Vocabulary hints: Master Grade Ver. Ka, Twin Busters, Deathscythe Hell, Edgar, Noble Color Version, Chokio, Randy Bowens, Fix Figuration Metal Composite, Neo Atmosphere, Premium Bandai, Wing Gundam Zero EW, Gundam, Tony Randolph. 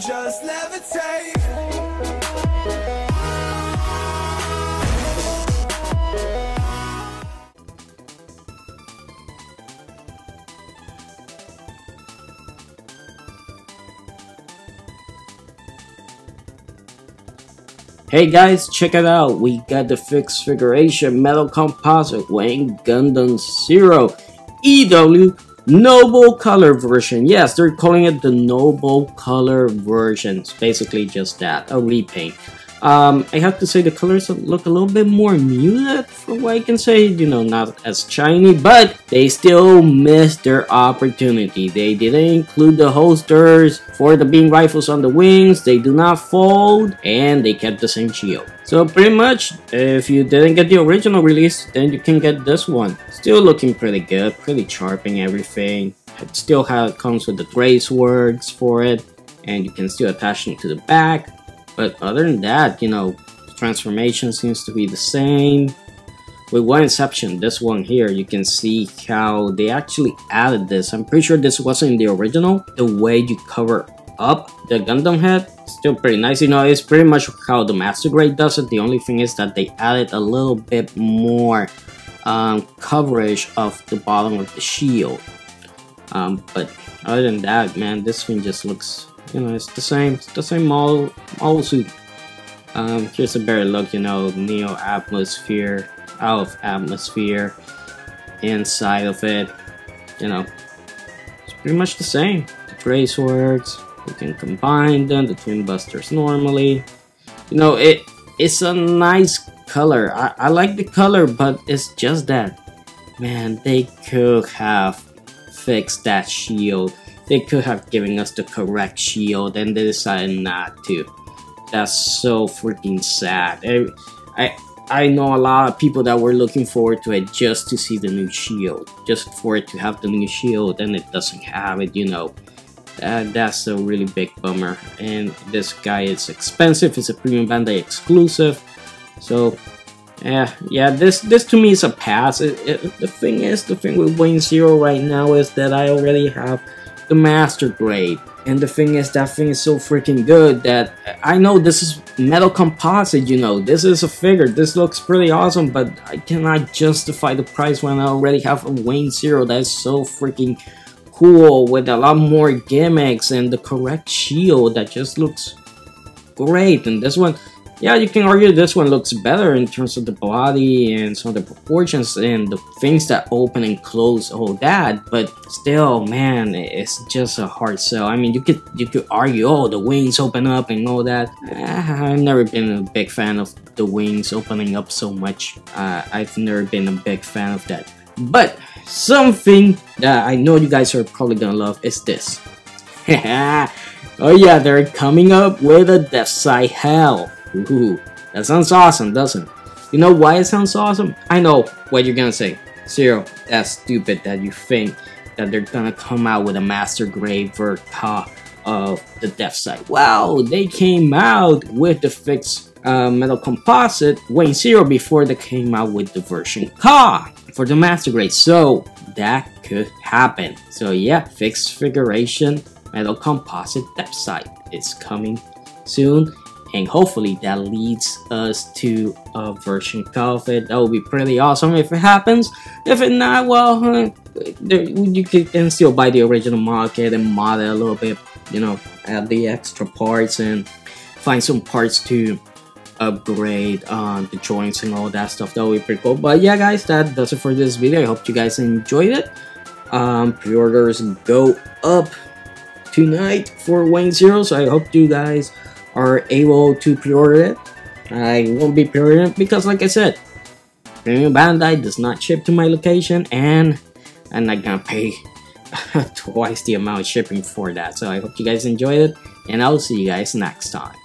can just levitate. Hey guys, check it out, we got the Fix Figuration Metal Composite Wing Gundam Zero EW Noble Color Version. Yes, they're calling it the Noble Color Version. It's basically just that, a repaint. I have to say the colors look a little bit more muted for what I can say, you know, not as shiny, but they still missed their opportunity. They didn't include the holsters for the beam rifles on the wings, they do not fold, and they kept the same shield. So pretty much, if you didn't get the original release, then you can get this one. Still looking pretty good, pretty sharp and everything. It still comes with the trace words for it, and you can still attach them to the back. But other than that, you know, the transformation seems to be the same. With one exception, this one here, you can see how they actually added this. I'm pretty sure this wasn't in the original. The way you cover up the Gundam head, still pretty nice. You know, it's pretty much how the Master Grade does it. The only thing is that they added a little bit more coverage of the bottom of the shield. But other than that, man, this thing just looks... you know, it's the same model suit. Here's a better look, you know, Neo Atmosphere, out of atmosphere, inside of it, you know, it's pretty much the same. The trace words, you can combine them, the Twin Busters normally. You know, it's a nice color. I like the color, but it's just that, man, they could have fixed that shield. They could have given us the correct shield and they decided not to. That's so freaking sad. I know a lot of people that were looking forward to it just to see the new shield. Just for it to have the new shield and it doesn't have it, you know. That's a really big bummer. And this guy is expensive. It's a Premium Bandai exclusive. So, yeah, this to me is a pass. The thing with Wing Zero right now is that I already have the Master Grade, and the thing is that thing is so freaking good that I know this is metal composite, you know, this is a figure, this looks pretty awesome, but I cannot justify the price when I already have a Wing Zero that's so freaking cool with a lot more gimmicks and the correct shield that just looks great. And this one, yeah, you can argue this one looks better in terms of the body and some of the proportions and the things that open and close, all that, but still, man, it's just a hard sell. I mean, you could argue, oh, the wings open up and all that. I've never been a big fan of the wings opening up so much. I've never been a big fan of that. But something that I know you guys are probably gonna love is this. Oh yeah, they're coming up with a Deathscythe Hell. Ooh, that sounds awesome, doesn't it? You know why it sounds awesome? I know what you're gonna say. Zero, that's stupid that you think that they're gonna come out with a Master Grade Ver. Ka of the Deathscythe. Wow, they came out with the Fixed Metal Composite Wing Zero before they came out with the version Ka for the Master Grade, so that could happen. So yeah, Fixed Figuration Metal Composite Deathscythe is coming soon. And hopefully that leads us to a version of it. That would be pretty awesome if it happens. If it not, well, you can still buy the original model kit and mod it a little bit, you know, add the extra parts and find some parts to upgrade on the joints and all that stuff. That would be pretty cool. But yeah, guys, that does it for this video. I hope you guys enjoyed it. Pre-orders go up tonight for Wing Zero, so I hope you guys are able to pre-order it. I won't be pre-ordering it because, like I said, Premium Bandai does not ship to my location, and I'm not gonna pay twice the amount of shipping for that. So I hope you guys enjoyed it, and I'll see you guys next time.